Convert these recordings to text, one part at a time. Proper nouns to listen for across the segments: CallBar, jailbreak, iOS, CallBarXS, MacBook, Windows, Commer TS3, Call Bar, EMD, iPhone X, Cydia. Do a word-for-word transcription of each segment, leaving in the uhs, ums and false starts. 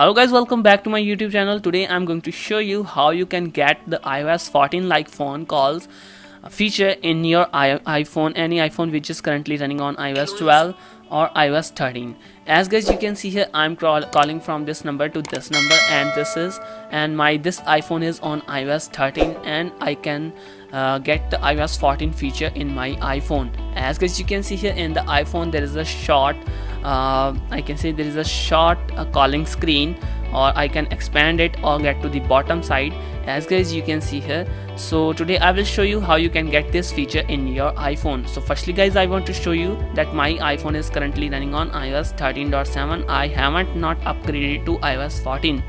Hello guys, welcome back to my YouTube channel. Today I'm going to show you how you can get the i O S fourteen like phone calls feature in your iPhone, any iPhone which is currently running on i O S twelve or i O S thirteen. As guys you can see here, I'm call calling from this number to this number, and this is and my this iPhone is on i O S thirteen, and I can uh, get the i O S fourteen feature in my iPhone. As guys you can see here in the iPhone, there is a short uh, I can say there is a short uh, calling screen, or I can expand it or get to the bottom side, as guys you can see here. So today I will show you how you can get this feature in your iPhone. So firstly guys, I want to show you that my iPhone is currently running on i O S thirteen point seven. I haven't not upgraded to i O S fourteen.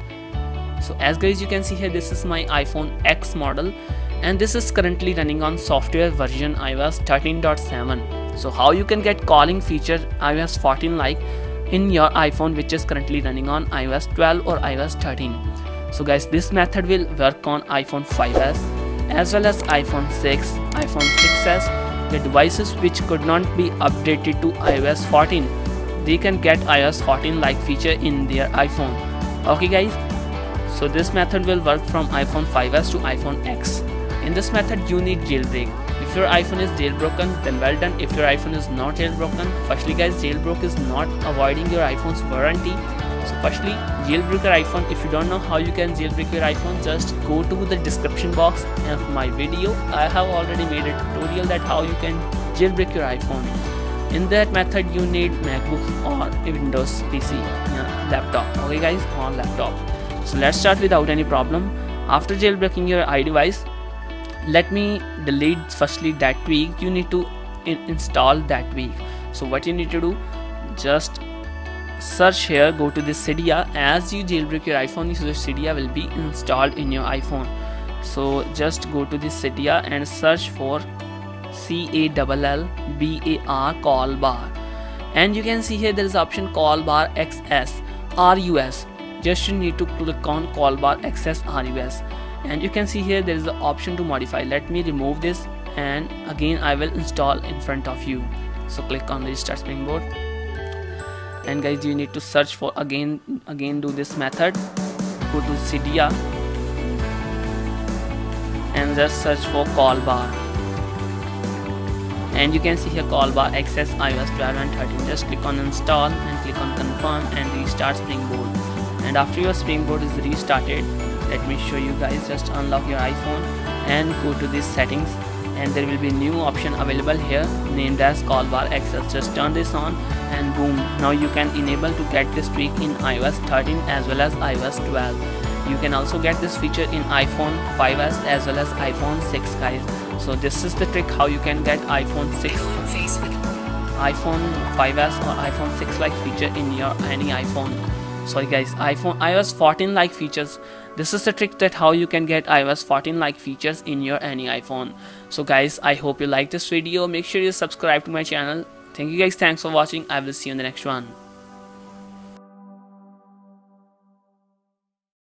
So as guys you can see here, this is my iPhone X model, and this is currently running on software version i O S thirteen point seven. So how you can get calling feature i O S fourteen like in your iPhone which is currently running on i O S twelve or i O S thirteen. So guys, this method will work on iPhone five S as well as iPhone six, iPhone six S. The devices which could not be updated to i O S fourteen, they can get i O S fourteen like feature in their iPhone. Okay guys, so this method will work from iPhone five S to iPhone ten. In this method you need jailbreak. If your iPhone is jailbroken, then well done. If your iPhone is not jailbroken, firstly guys, jailbroken is not avoiding your iPhone's warranty. So firstly, jailbreak your iPhone. If you don't know how you can jailbreak your iPhone, just go to the description box of my video. I have already made a tutorial that how you can jailbreak your iPhone. In that method you need MacBook or Windows P C, yeah, laptop. Okay guys, on laptop. So let's start without any problem. After jailbreaking your iDevice, let me delete firstly that tweak. You need to in install that tweak. So what you need to do, just search here, go to the Cydia. As you jailbreak your iPhone, so Cydia will be installed in your iPhone. So just go to the Cydia and search for C A L L B A R, Call Bar, and you can see here there is option Call Bar X S R U S. Just you need to click on Call Bar X S R U S, and you can see here there is the option to modify. Let me remove this, and again I will install in front of you. So click on Restart Springboard, and guys you need to search for again again do this method. Go to Cydia and just search for Call Bar, and you can see here Call Bar X S i O S twelve and thirteen. Just click on Install and click on Confirm and Restart Springboard, and after your Springboard is restarted, let me show you guys. Just unlock your iPhone and go to these settings, and there will be new option available here named as Call Bar X S. Just turn this on and boom, now you can enable to get this tweak in i O S thirteen as well as i O S twelve. You can also get this feature in iPhone five S as well as iPhone six guys. So this is the trick how you can get iPhone six, iPhone five S or iPhone six like feature in your any iPhone. Sorry guys, iPhone i O S fourteen like features. This is the trick that how you can get i O S fourteen like features in your any iPhone. So guys, I hope you like this video. Make sure you subscribe to my channel. Thank you guys, thanks for watching. I will see you in the next one.